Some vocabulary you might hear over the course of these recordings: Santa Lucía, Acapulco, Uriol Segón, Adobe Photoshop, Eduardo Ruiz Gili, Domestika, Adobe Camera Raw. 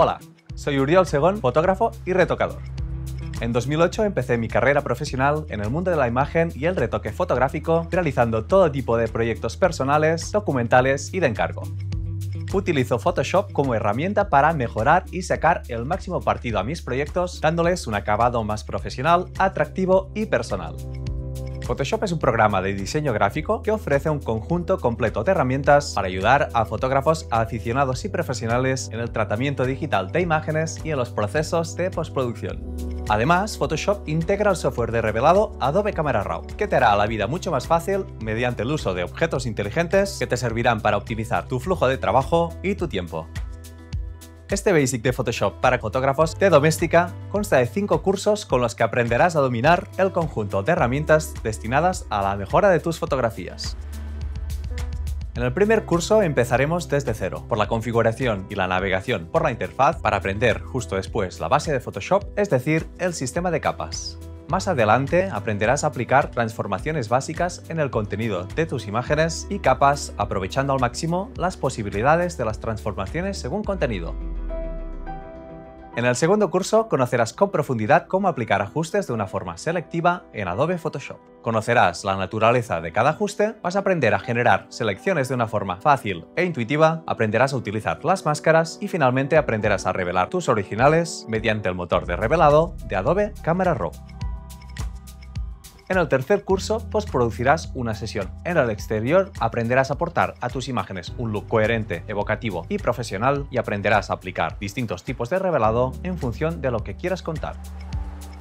Hola, soy Uriol Segón, fotógrafo y retocador. En 2008 empecé mi carrera profesional en el mundo de la imagen y el retoque fotográfico, realizando todo tipo de proyectos personales, documentales y de encargo. Utilizo Photoshop como herramienta para mejorar y sacar el máximo partido a mis proyectos, dándoles un acabado más profesional, atractivo y personal. Photoshop es un programa de diseño gráfico que ofrece un conjunto completo de herramientas para ayudar a fotógrafos, aficionados y profesionales en el tratamiento digital de imágenes y en los procesos de postproducción. Además, Photoshop integra el software de revelado Adobe Camera Raw, que te hará la vida mucho más fácil mediante el uso de objetos inteligentes que te servirán para optimizar tu flujo de trabajo y tu tiempo. Este Basic de Photoshop para fotógrafos de Domestika consta de 5 cursos con los que aprenderás a dominar el conjunto de herramientas destinadas a la mejora de tus fotografías. En el primer curso empezaremos desde cero, por la configuración y la navegación por la interfaz, para aprender justo después la base de Photoshop, es decir, el sistema de capas. Más adelante aprenderás a aplicar transformaciones básicas en el contenido de tus imágenes y capas, aprovechando al máximo las posibilidades de las transformaciones según contenido. En el segundo curso conocerás con profundidad cómo aplicar ajustes de una forma selectiva en Adobe Photoshop. Conocerás la naturaleza de cada ajuste, vas a aprender a generar selecciones de una forma fácil e intuitiva, aprenderás a utilizar las máscaras y finalmente aprenderás a revelar tus originales mediante el motor de revelado de Adobe Camera Raw. En el tercer curso, postproducirás una sesión. En el exterior, aprenderás a aportar a tus imágenes un look coherente, evocativo y profesional, y aprenderás a aplicar distintos tipos de revelado en función de lo que quieras contar.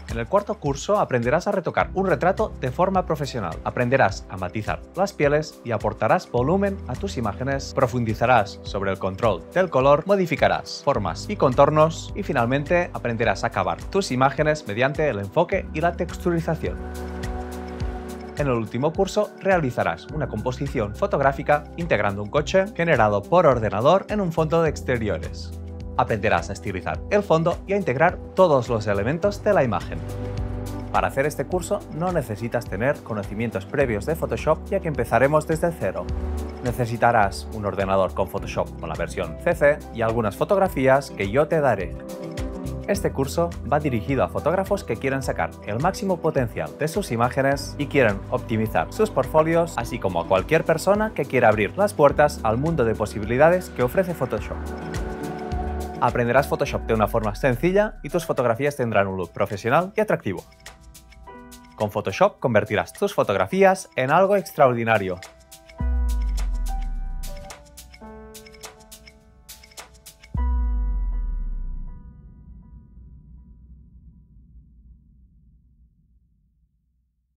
En el cuarto curso, aprenderás a retocar un retrato de forma profesional. Aprenderás a matizar las pieles y aportarás volumen a tus imágenes. Profundizarás sobre el control del color, modificarás formas y contornos y finalmente aprenderás a acabar tus imágenes mediante el enfoque y la texturización. En el último curso realizarás una composición fotográfica integrando un coche generado por ordenador en un fondo de exteriores. Aprenderás a estilizar el fondo y a integrar todos los elementos de la imagen. Para hacer este curso no necesitas tener conocimientos previos de Photoshop, ya que empezaremos desde cero. Necesitarás un ordenador con Photoshop con la versión CC y algunas fotografías que yo te daré. Este curso va dirigido a fotógrafos que quieren sacar el máximo potencial de sus imágenes y quieren optimizar sus portfolios, así como a cualquier persona que quiera abrir las puertas al mundo de posibilidades que ofrece Photoshop. Aprenderás Photoshop de una forma sencilla y tus fotografías tendrán un look profesional y atractivo. Con Photoshop convertirás tus fotografías en algo extraordinario.